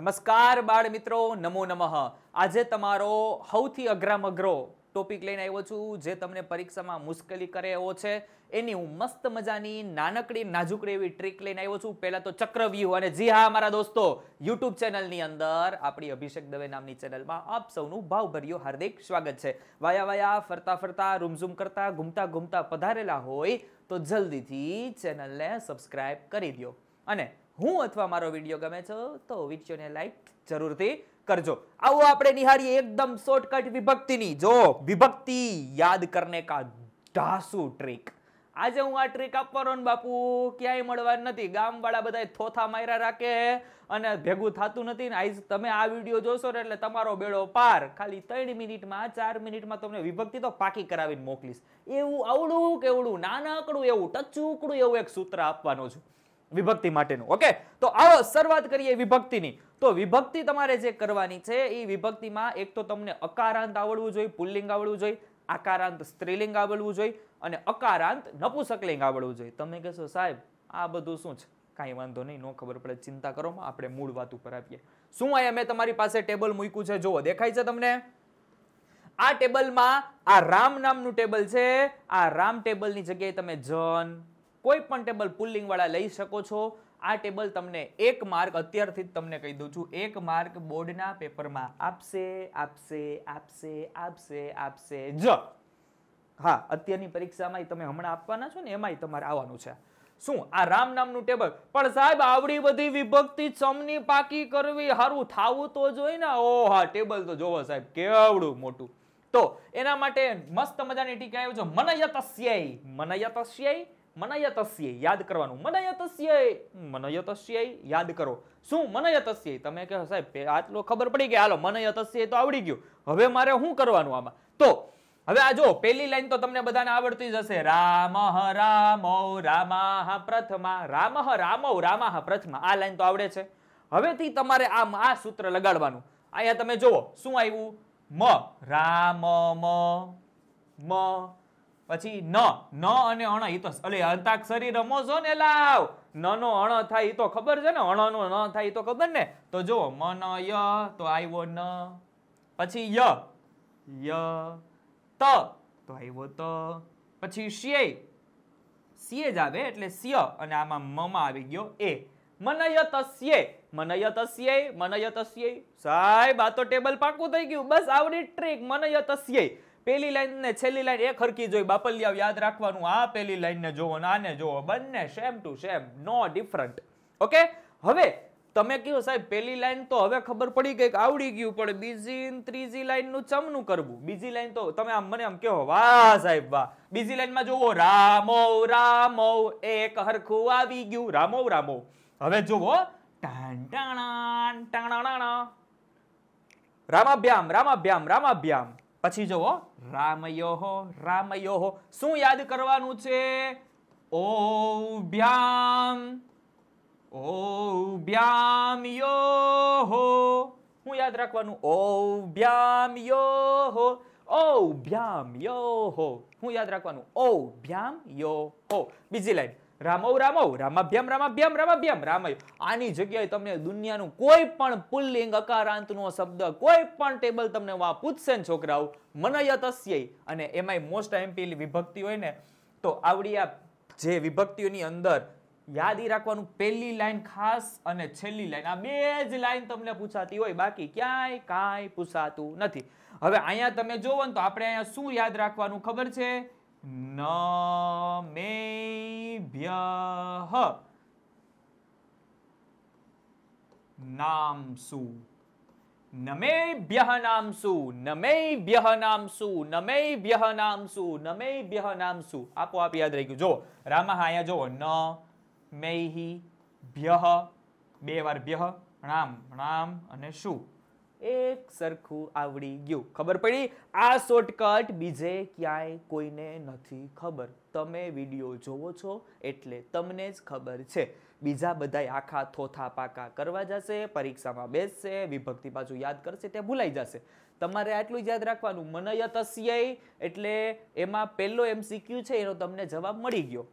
नमस्कार बाळ मित्रो, नमो नमः। आजे तमारो सौथी अग्रामग्रो टॉपिक लईने आव्यो छुं, जे तमने परीक्षामां मुश्केली करे एवो छे, एनी हुं मस्त मजानी नानकड़ी नाजुकड़ी एवी ट्रीक लईने आव्यो छुं। पहेला तो चक्रव्यूह, अने जी हाँ मारा दोस्तों, यूट्यूब चेनलनी अंदर आपणी अभिषेक दवे नामनी चेनलमां आप सौनुं भावभर्युं हार्दिक स्वागत छे। वाया वाया फरता फरता रूमझूम करता घूमता घूमता पधारेला होय तो जल्दीथी चेनलने सब्सक्राइब करी द्यो, अने हूँ अथवा मारो विडियो गमे छो तो विडियो ने लाइक जरूरथी करजो। आओ आपणे निहारीए एकदम शॉर्टकट विभक्तिनी। जो विभक्ति याद करने का ढासू ट्रिक। आज हूँ आ ट्रीक आपवानो ने बापू, क्यांय मळवान नथी। गामवाळा बधाय थोथा मार्या राखे अने भेगुं थातुं नथी। आज तमे आ विडियो जोशो एटले तमारो बेड़ो पार। खाली 3 मिनिटमां 4 मिनिटमां तमने विभक्ति तो पाकी करावीने मोकलीश। एवुं आवडुं केवडुं नानकड़ुं एवुं टचूकड़ुं एवुं एक सूत्र आपवानो छुं विभक्ति माटेनो। ओके, तो आओ शुरुआत करिए विभक्तिनी। तो विभक्ति तमारे जे करवानी छे ई विभक्तिमां एक तो तमने अकारांत आवडवुं जोईए, पुल्लिंग आवडवुं जोईए, आकारांत स्त्रीलिंग आवडवुं जोईए अने अकारांत नपुंसकलिंग आवडवुं जोईए। तमे कहो साहेब आ बधुं शुं छे? काई वांधो नहीं, नो खबर पड़े, चिंता करो। आपणे मूळ वात उपर आवीए। शुं आया मैं तमारी पासे टेबल मूक्युं छे, जोओ देखाय छे तमने? आ टेबल मां आ राम नामनुं टेबल छे। आ राम टेबलनी जग्याए तमे जन कोई पण टेबल पुल्लिंग वाला लई शको छो। आ टेबल तमने 1 मार्क अत्यारथी तमने कही दूं छुं, 1 मार्क बोर्डना पेपरमां आपशे आपशे आपशे आपशे आपशे ज। हाँ, अत्यारनी परीक्षामां तमे हमणां आपवाना छो ने एमांय तमारे आववानुं छे। शुं आ राम नामनुं टेबल पण साहेब आवडी बधी विभक्ति चमनी पाकी करवी हारू थावुं तो जोईए ने। ओ हा, टेबल तो जोवो साहेब केवडुं मोटुं। तो एना माटे मस्त मजानी टीक आव्यो छे, मनयतस्यै। मनयतस्यै मनयतस्यै याद करवानुं। मनयतस्यै मनयतस्यै याद करो। शुं मनयतस्यै? तमे कहो साहेब आटलो खबर पड़ी गई, हालो मनयतस्यै तो आवडी गयो, हवे मारे हुं करवानुं आमां? तो हवे आ जो पहेली लाइन तो तमने बधाने आवडती ज हशे, रामः रामौ रामाः प्रथमा। रामः रामौ रामाः प्रथमा, आ लाइन तो आवडे छे। हवेथी तमारे आम आ सूत्र लगाडवानुं। आया तमे जोवो शुं आव्युं, म राम म म પછી ન ન અને અણ, ઈ તો એટલે અંતાક્ષરી રમો છો ને લાવ, ન નો અણ થાય ઈ તો ખબર છે ને, અણ નો ન થાય ઈ તો ખબર ને। તો જો મન ય તો આવ્યો ન, પછી ય ય ત તો આવ્યો ત, પછી સ્ય સ્ય જ આવે એટલે સ્ય અને આમાં મ માં આવી ગયો એ। मनयतस्यै मनयतस्यै मनयतस्यै। સાહેબ આ તો ટેબલ પાકું થઈ ગયું, બસ આવડી ટ્રીક मनयतस्यै। पहली लाइन ने छेल्ली लाइन एक हरखी जोई बापलियाओ याद राखवानुं। आ पहली लाइन ने जोवो ना आने जोवो, बन्ने same to same, no different. Okay, हवे तमे कीधुं साहेब पहली लाइन तो हवे खबर पड़ी गई के आवडी गयुं, पण बीजी ने त्रीजी लाइन नुं चमनुं करवुं। बीजी लाइन तो तमे आम मने आम कहो, वाह साहेब वाह। बीजी लाइन मां जोवो रामो रामो एक हरखुं आवी गयुं, रामो रामो। हवे जोवो टाण टाण टाण रामाभ्याम रामाभ्याम रामाभ्याम। પછી જોવો રામયોહો રામયોહો। શું યાદ કરવાનું છે? ઓ ભ્યામ યોહો, હું યાદ રાખવાનું? ઓ ભ્યામ યોહો, હું યાદ રાખવાનું? ઓ ભ્યામ યોહો। બીજી લાઈન રામો રામો રામાભ્યામ રામાભ્યામ રામાભ્યામ રામય। આની જગ્યાએ તમને દુનિયાનું કોઈ પણ પુલ્લિંગ અકારાંતનો શબ્દ કોઈ પણ ટેબલ તમને વા પૂછશે ને છોકરાઓ, મનયતસ્ય અને એમાંય મોસ્ટ એમ્પીલી વિભક્તિ હોય ને, તો આવડી આ જે વિભક્તિઓની અંદર યાદ રાખવાનું પહેલી લાઈન ખાસ અને છેલ્લી લાઈન, આ બે જ લાઈન તમને પૂછાતી હોય, બાકી ક્યાંય કાંઈ પૂછાતું નથી। હવે અહીંયા તમે જોવો ને તો આપણે અહીંયા શું યાદ રાખવાનું ખબર છે? नमेभ्यः नामसु नमेभ्यः नामसु नमेभ्यः नामसु नमेभ्यः नामसु नमेभ्यः नामसु। आपोआप याद रही गयुं। जो रामा आया जो न मेहि भ्यः बे वार भ्यः राम राम अने शु एक सरखू आवड़ी गयु। खबर पड़ी? आ शॉर्टकट बीजे क्यांय कोईने नथी खबर। तमे विडियो जोवो छो एटले तमने ज खबर छे। बीजा बधाय आखा थोथा पाका करवा जाशे, परीक्षामां बेसशे, विभक्ति पाछुं याद करशे ते भूलाई जाशे। तमारे आटलुं ज याद राखवानुं, मनयतस्यै एटले एमां पहेलो एमसीक्यू छे एनो તમને જવાબ મળી ગયો।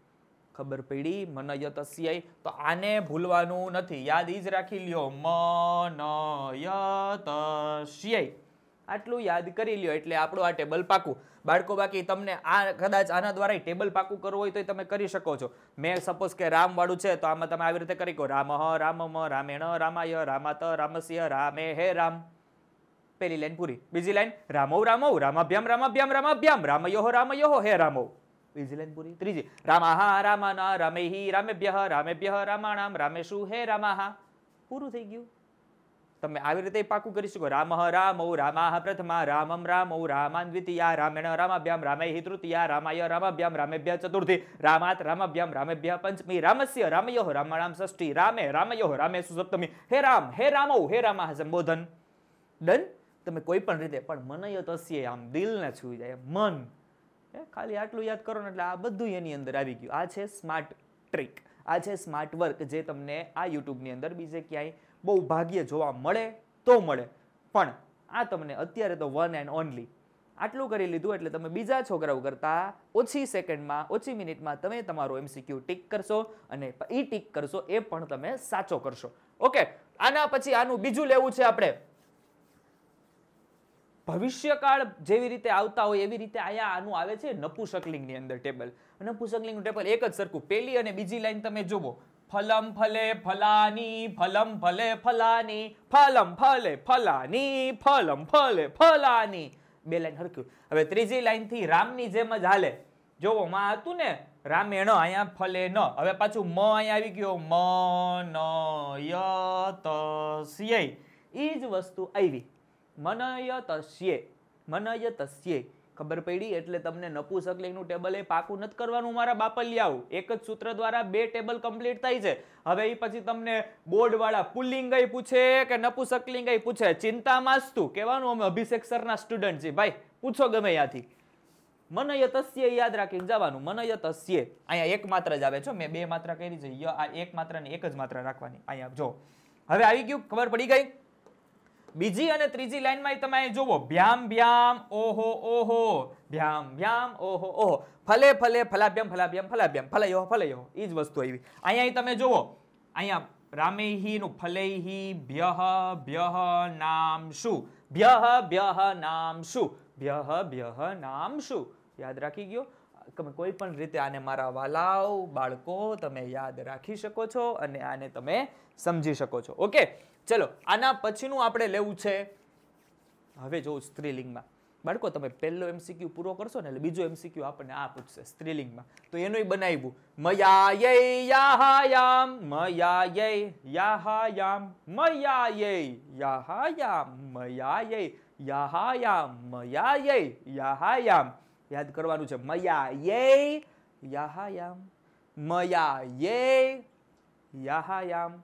खबर पड़ी मनयतस्यै, तो आने भूलवानुं नथी, याद ईज राखी ल्यो मनयतस्यै, आटलू याद करी ल्यो एटले आपणो आ टेबल पाकू। बाळको बाकी तमने आ कदाच आना द्वारा टेबल पाकू करवू होय तो तमे करी शको छो। मैं सपोज के राम वाळू छे तो आमां तमे आवी रीते करी को रामः रामम रामेण रामाय रामात रामस्य रामे हे राम। पहली लाइन पूरी। बीजी लाइन रामौ रामौ रामाभ्याम रामाभ्याम रामाभ्याम रामयोः रामयोः हे रामौ। बीजी लाइन पूरी। त्रीजी रामाहा रामाना रामेहि रामेभ्यः रामेभ्यः रामाणाम रामेषु हे रामाहा। पूरू थई गयुं। तमे आवी रीते पाकू करी शको। रामः रामौ रामाः प्रथमा रामं रामौ रामान् द्वितीया रामेण रामाभ्याम रामेहि तृतीया रामाय रामाभ्याम रामेभ्यः चतुर्थी रामात् रामाभ्याम रामेभ्यः पंचमी रामस्य रामयोः रामाणाम षष्ठी रामे रामयोः रामेषु सप्तमी हे रामौ हे रामाः संबोधन। डन। तमे कोई पण रीते पण मनयतस्यै आम दिल ने छूई जाए मन। खाली आटलू याद करो ने एटले आ बधुं एनी अंदर आवी गयुं। आ छे स्मार्ट ट्रीक, आ छे स्मार्ट वर्क जे तमने आ यूट्यूब नी अंदर बीजे क्यांय बहु भाग्ये जोवा मळे तो मळे, पण आ तमने अत्यारे तो वन एंड ओनली। आटलू करी लीधुं एटले तमे बीजा छोकराओ करता ओછી સેકન્ડમાં ઓછી મિનિટમાં તમે તમારો MCQ ટીક કરશો અને ઈ ટીક કરશો એ પણ તમે સાચો કરશો। ઓકે, આના પછી આનું બીજું લેવું છે આપણે भविष्यकाल जेवी रीते आवता होय एवी रीते आया आनु आवे छे नपुंसकलिंग नी अंदर टेबल। नपुंसकलिंग नु टेबल एक ज सरखुं, पहेली अने बीजी लाइन तमे जोवो। फलम फले फलानी फलम फले फलानी फलम फले फलानी फलम फले फलानी, बे लाइन हरख्यु। हवे त्रीजी लाइन थी राम नी जेम ज हाले। जोवो मा हतुं ने रामेण, अहींया फले न, हवे पाछुं म अहीं आवी गयो मनयतस्यै, ई ज वस्तु आवी मनयतस्यै मनयतस्यै। खबर पड़ी एटले तमने नपुंसकलिंगनुं टेबल ए पाकू नत करवानुं मारा बापलियाओ। एक ज सूत्र द्वारा बे टेबल कम्प्लीट थाय छे। हवे ई पछी तमने बोर्ड वाळा पुल्लिंगय पूछे के नपुंसकलिंगय पूछे, चिंता मास्तु कहेवानुं अमे अभिषेक सरना स्टुडंट छीए भाई, पूछो गमे याथी। मनयतस्यै याद राखीने जवानुं। मनयतस्यै अहींया एक मात्रा ज आवे छे, मे बे मात्रा करी छे, य आ एक मात्रा ने एक ज मात्रा राखवानी। अहींया जो हवे आई गयुं, खबर पड़ी गई। बीजी अने त्रीजी लाइन में तमे जोवो भ्याम भ्याम ओहो ओहो भ्याम भ्याम ओहो ओहो फले फले फलाभ्याम फलाभ्याम फलाभ्याम फलयोः फलयोः, ई ज वस्तु आवी। अहींया तमे जोवो, अहींया रामेहि नु फलेहि भ्यः भ्यः नामशु भ्यः भ्यः नामशु भ्यः भ्यः नामशु। याद राखी गयो। तमे कोई पण रीते आने मारा वालाओ बाळको तमे याद राखी शको छो अने आने तमे समझी शको छो। ओके, चलो आना पछीनुं आपणे लेवुं छे हवे जो स्त्रीलिंगमां। बाळको तमे पहेलो MCQ पूरो करशो ने એટલે બીજો MCQ આપણને આ પૂછશે સ્ત્રીલિંગમાં, તો એનોય બનાવ્યું મયાયૈ યાહાયામ મયાયૈ યાહાયામ મયાયૈ યાહાયામ મયાયૈ યાહાયામ। યાદ કરવાનું છે મયાયૈ યાહાયામ મયાયૈ યાહાયામ।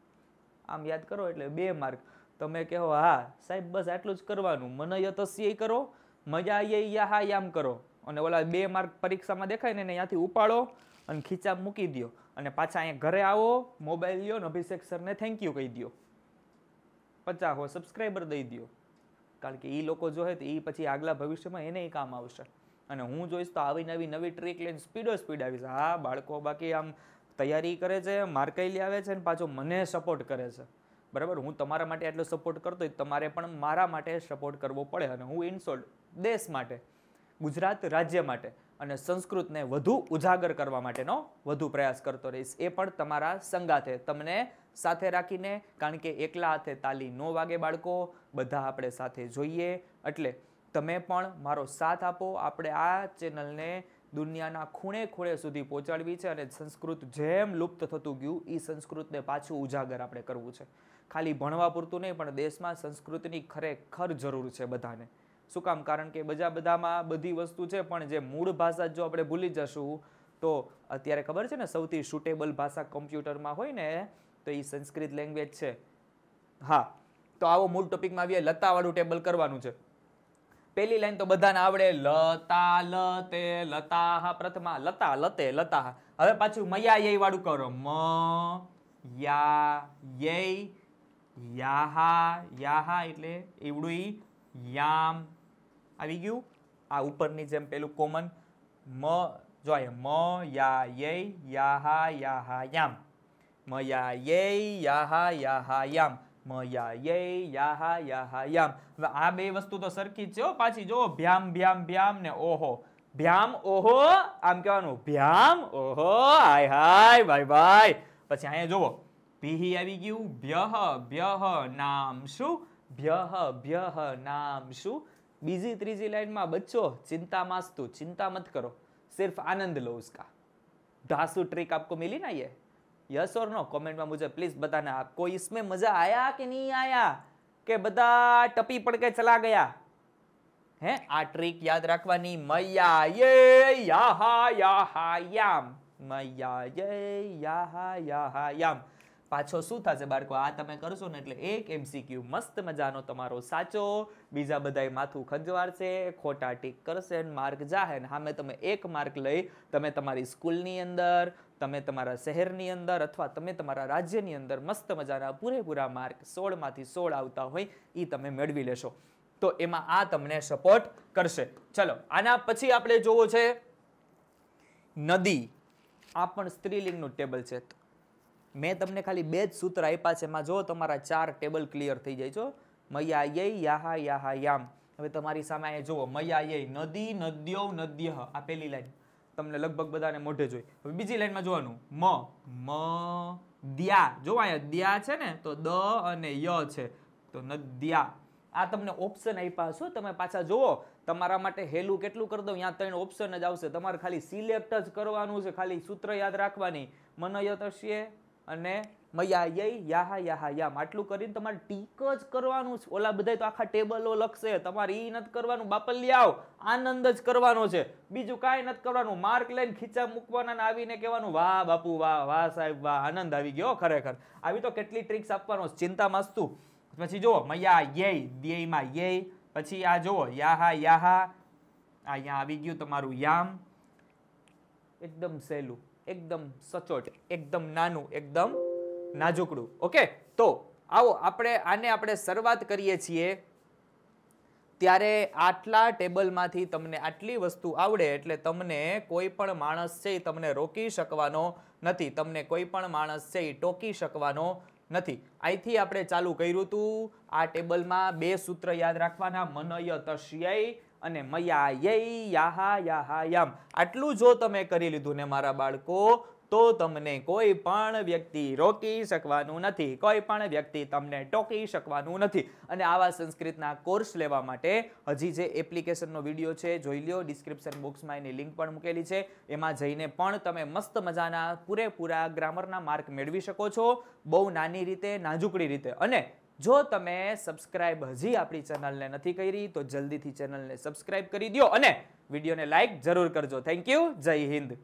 आम याद करो एटले बे मार्क। तमे कहो हाँ साहेब बस आटलुं ज करवानुं, मनयतस्यै करो, मयायै याहायाम करो अने ओला बे मार्क परीक्षामां देखाय ने यांथी उपाड़ो अने खीचा मूकी दो अने पाछा अहींया घरे आवो, मोबाइल ल्यो, अभिषेक सर ने थैंक यू कही दो, 50 सब्सक्राइबर दई दो, कारण के ई लोको जोहे तो ई पछी आगला भविष्यमां एने काम आवशे अने हूँ जोईश तो आवी नवी नवी ट्रीक लईने स्पीडो स्पीड आवीश। हाँ बाळको बाकी आम तैयारी करे छे, मार्के ली आवे छे, पाछो मने सपोर्ट करे छे। बराबर, हूँ तमारा माटे आटलो सपोर्ट करतो, तमारे पण मारा माटे सपोर्ट करवो पड़े अने हूँ इन शोर्ट देश माटे, गुजरात राज्य माटे अने संस्कृत ने वधु उजागर करवा माटेनो वधु प्रयास करतो रहीश। ए पण तमारा संगाथे, तमने साथे राखीने, कारण के एकला हाथे ताली नो वागे बाळको, बधा आपणे साथे जोईए। एटले तमे पण मारो साथ आपो। आपणे आ चेनल ने दुनियाना खूणे खूणे सुधी पहोंचाडवी छे अने संस्कृत जेम लुप्त थतुं गयुं ई संस्कृत ने पाछुं उजागर आपणे करवुं छे। खाली भणवा पूरतुं नहीं पण देशमां संस्कृतनी खरेखर जरूर छे बधाने। शुं काम? कारण के बजा बधामां बधी वस्तु छे पण जे मूळ भाषा जो आपणे भूली जशुं तो अत्यारे खबर छे ने सौथी सुटेबल भाषा कम्प्युटरमां होय ने तो ई संस्कृत लैंग्वेज छे। हाँ, तो आवो मूळ टॉपिकमां आवीए। लतावाळुं टेबल करवानुं छे। पहली लाइन तो बधाने आवडे, लता लते लताः प्रथमा लता लते लताः। हवे पाछुं मयायै वाळु करो, मयायै याहा याहा एटले एवडुई याम आवी गयुं। आ उपरनी जेम पेलुं कॉमन, म जो आए म या ये या हा याम, म या ये या हा याम, म या हा याम। હવે આ બે વસ્તુ તો સરખી જ છે હો, પાછી જો ભ્યામ ભ્યામ ભ્યામ ને ઓહો, ભ્યામ ઓહો આમ કહેવાનું, ભ્યામ ઓહો હાય હાય બાય બાય। પછી અહીંયા જોવો ભીહી આવી ગયું, ભ્યહ ભ્યહ નામ શું, ભ્યહ ભ્યહ નામ શું। બીજી ત્રીજી લાઈનમાં બચ્ચો चिंता मास्तु, चिंता मत करो सिर्फ आनंद लो उसका। धांसू ट्रिक आपको मिली ना ये, यस और नो कमेंट में मुझे प्लीज बताना आपको इसमें मजा आया कि नहीं आया, के बदा टपी पड़ के चला गया है। आ ट्रिक याद रखवानी, मैया ये याहा याम, मैया ये याहा याम। पाछो शू थशे बाळको, आ तमे करशो ने एटले एक एमसीक्यू मस्त मजानो तमारो साचो, बीजा बधाय माथुं खंजवारशे, खोटा टीक करशे ने मार्क जाहे ने हामे तमे एक मार्क लई तमे तमारी स्कूलनी अंदर, तमे तमारा शहेरनी अंदर अथवा तमे तमारा राज्यनी अंदर मस्त मजाना पूरेपूरा मार्क 16 मांथी 16 आवता होय ई तमे मेळवी लेशो, तो एमां आ तमने सपोर्ट करशे। चलो आना पछी आपणे जोवो छे नदी, आ पण स्त्रीलिंगनुं टेबल छे। मैं तमने खाली बेज सूत्र आप्या छे, एमां जो तमारा 4 टेबल क्लियर थी जाय छो। मया ये याहा याम। हवे तमारी सामे आए जुओ, मया ये नदी नद्यो नद्यः, आ पेली लाइन तमने लगभग बधाने मोढे जोई। हवे बीजी लाइन में जोवानुं म म द्या, जो आया द्या छे ने तो द अने य छे तो नद्या। आ तमने ऑप्शन आप्या छो, तमे पाछा जोवो तमारा माटे हेलू केटलू कर दो, यहाँ 3 ऑप्शन ज आवशे, तमारे खाली सिलेक्ट ज करवानुं छे, खाली सूत्र याद राखवानी मनयतस्य અને મયા યય યાહા યાહા યામ, આટલું કરીને તમારે ટીક જ કરવાનું છે। ઓલા બધાય તો આખા ટેબલો લખશે, તમારે ઈ નત કરવાનું, બાપલ્યાઓ આનંદ જ કરવાનો છે, બીજું કાંઈ નત કરવાનું। માર્ક લઈને ખીચા મૂકવાના ને આવીને કહેવાનું વાહ બાપુ વાહ, વાહ સાહેબ વાહ, આનંદ આવી ગયો ખરેખર। આવી તો કેટલી ટ્રિક્સ આપવાનો છે, ચિંતા માસ્તુ। પછી જુઓ મયા યય, દ્યેયમાં યય, પછી આ જુઓ યાહા યાહા, આ અહીંયા આવી ગયું તમારું યામ, એકદમ સહેલું, एकदम सचोट, एकदम नानू, एकदम नाजुकडू। ओके, तो आओ आपणे आने आपणे शरूआत करीए छीए। त्यारे आटला टेबल मांथी तमने आटली वस्तु आवडे एटले तमने कोई पण माणस छे तमने रोकी शकवानो नथी, तमने कोई पण माणस छे टोकी शकवानो नथी। आईथी आपणे चालू कर्युं तु। आ टेबल मां 2 सूत्र याद राखवाना, मनय तस्यै અને મયા યય યાહા યાહા યામ। આટલું જો તમે કરી લીધું ને મારા બાળકો, તો તમને કોઈ પણ વ્યક્તિ રોકી શકવાનું નથી, કોઈ પણ વ્યક્તિ તમને ટોકી શકવાનું નથી। અને આવા સંસ્કૃતના કોર્સ લેવા માટે હજી જે એપ્લિકેશનનો વિડીયો છે જોઈ લ્યો, ડિસ્ક્રિપ્શન બોક્સમાં એની લિંક પણ મૂકેલી છે, એમાં જઈને પણ તમે મસ્ત મજાના પૂરેપૂરા ગ્રામરના માર્ક મેળવી શકો છો, બહુ નાની રીતે, નાજુકડી રીતે। અને जो तमे सब्सक्राइब हजी आपणी चेनल ने नथी करी तो जल्दी थी चेनल ने सब्सक्राइब करी दियो, वीडियो ने लाइक जरूर करजो। थैंक यू, जय हिंद।